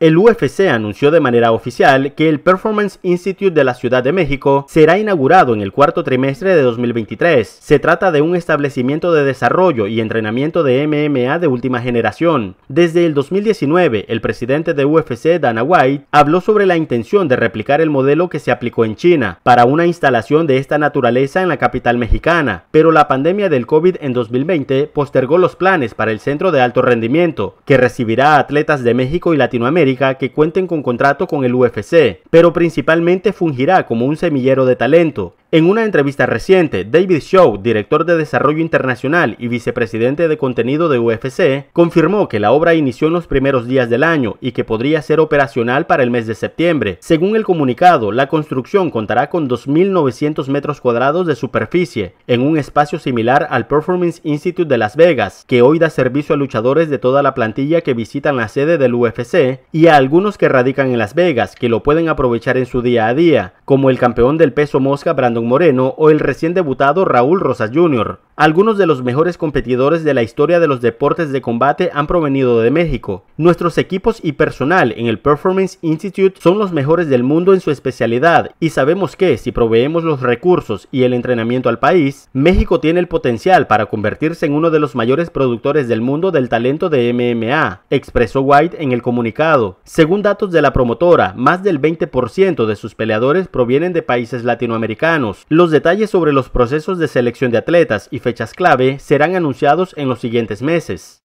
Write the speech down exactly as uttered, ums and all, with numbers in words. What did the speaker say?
El U F C anunció de manera oficial que el Performance Institute de la Ciudad de México será inaugurado en el cuarto trimestre de dos mil veintitrés. Se trata de un establecimiento de desarrollo y entrenamiento de M M A de última generación. Desde el dos mil diecinueve, el presidente de U F C, Dana White, habló sobre la intención de replicar el modelo que se aplicó en China para una instalación de esta naturaleza en la capital mexicana, pero la pandemia del COVID en dos mil veinte postergó los planes para el centro de alto rendimiento, que recibirá a atletas de México y Latinoamérica que cuenten con contrato con el U F C, pero principalmente fungirá como un semillero de talento. En una entrevista reciente, David Shaw, director de Desarrollo Internacional y vicepresidente de contenido de U F C, confirmó que la obra inició en los primeros días del año y que podría ser operacional para el mes de septiembre. Según el comunicado, la construcción contará con dos mil novecientos metros cuadrados de superficie, en un espacio similar al Performance Institute de Las Vegas, que hoy da servicio a luchadores de toda la plantilla que visitan la sede del U F C y a algunos que radican en Las Vegas, que lo pueden aprovechar en su día a día, como el campeón del peso mosca Brandon Moreno o el recién debutado Raúl Rosas junior Algunos de los mejores competidores de la historia de los deportes de combate han provenido de México. Nuestros equipos y personal en el Performance Institute son los mejores del mundo en su especialidad y sabemos que, si proveemos los recursos y el entrenamiento al país, México tiene el potencial para convertirse en uno de los mayores productores del mundo del talento de M M A, expresó White en el comunicado. Según datos de la promotora, más del veinte por ciento de sus peleadores provienen de países latinoamericanos. Los detalles sobre los procesos de selección de atletas y fechas clave serán anunciados en los siguientes meses.